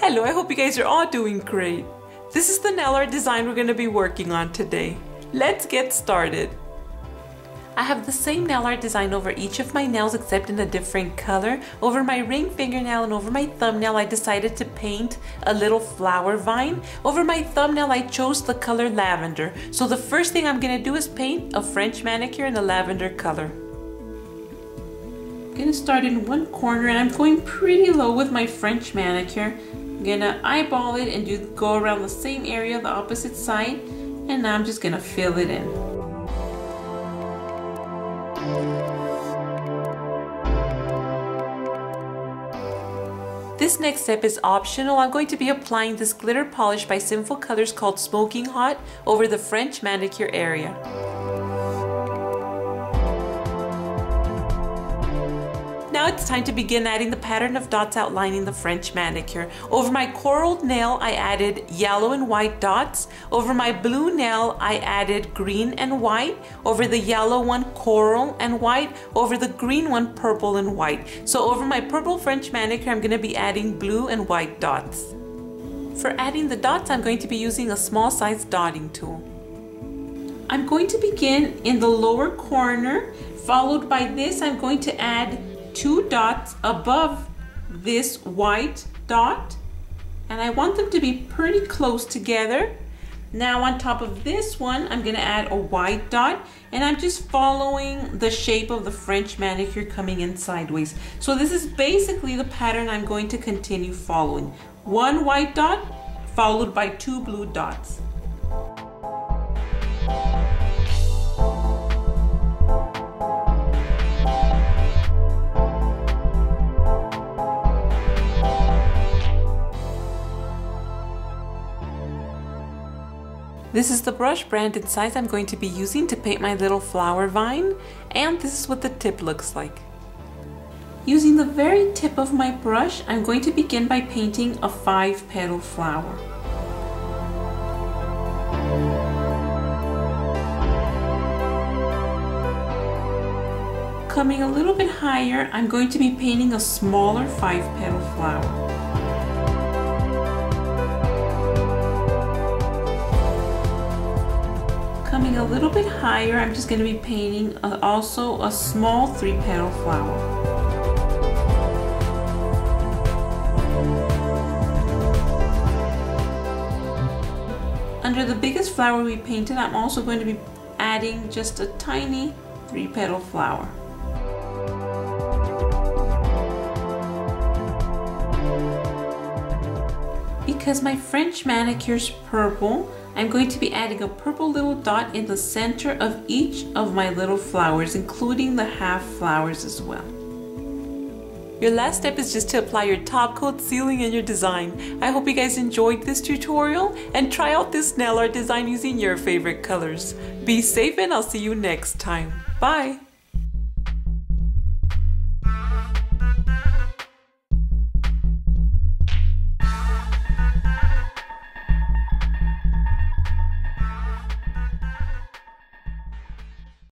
Hello, I hope you guys are all doing great. This is the nail art design we're going to be working on today. Let's get started. I have the same nail art design over each of my nails except in a different color. Over my ring fingernail and over my thumbnail I decided to paint a little flower vine. Over my thumbnail I chose the color lavender. So the first thing I'm going to do is paint a French manicure in a lavender color. I'm going to start in one corner and I'm going pretty low with my French manicure. I'm gonna eyeball it and go around the same area, the opposite side, and now I'm just gonna fill it in. This next step is optional. I'm going to be applying this glitter polish by Sinful Colors called Smoking Hot over the French manicure area. Now it's time to begin adding the pattern of dots outlining the French manicure. Over my coral nail, I added yellow and white dots. Over my blue nail, I added green and white. Over the yellow one, coral and white. Over the green one, purple and white. So over my purple French manicure, I'm going to be adding blue and white dots. For adding the dots, I'm going to be using a small size dotting tool. I'm going to begin in the lower corner. Followed by this, I'm going to add two dots above this white dot, and I want them to be pretty close together. Now on top of this one I'm going to add a white dot, and I'm just following the shape of the French manicure coming in sideways. So this is basically the pattern I'm going to continue following. One white dot followed by two blue dots. This is the brush brand and size I'm going to be using to paint my little flower vine, and this is what the tip looks like. Using the very tip of my brush, I'm going to begin by painting a 5-petal flower. Coming a little bit higher, I'm going to be painting a smaller 5-petal flower. Coming a little bit higher, I'm just going to be painting also a small 3-petal flower. Under the biggest flower we painted, I'm also going to be adding just a tiny 3-petal flower. Because my French manicure's purple, I'm going to be adding a purple little dot in the center of each of my little flowers, including the half flowers as well. Your last step is just to apply your top coat, sealing in your design. I hope you guys enjoyed this tutorial, and try out this nail art design using your favorite colors. Be safe, and I'll see you next time. Bye!